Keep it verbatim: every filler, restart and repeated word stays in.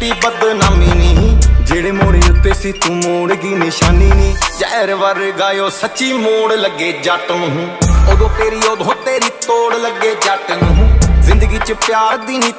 कीती बदनामी नहीं, जेड़े मोड़े उत्ते सी तू मोड़ की निशानी नहीं। जहर वर्गा ओ सच्ची मोड़ लगे जट नूं, उदों तेरी उदों तेरी तोड़ लगे जट नूं। जिंदगी च प्यार दी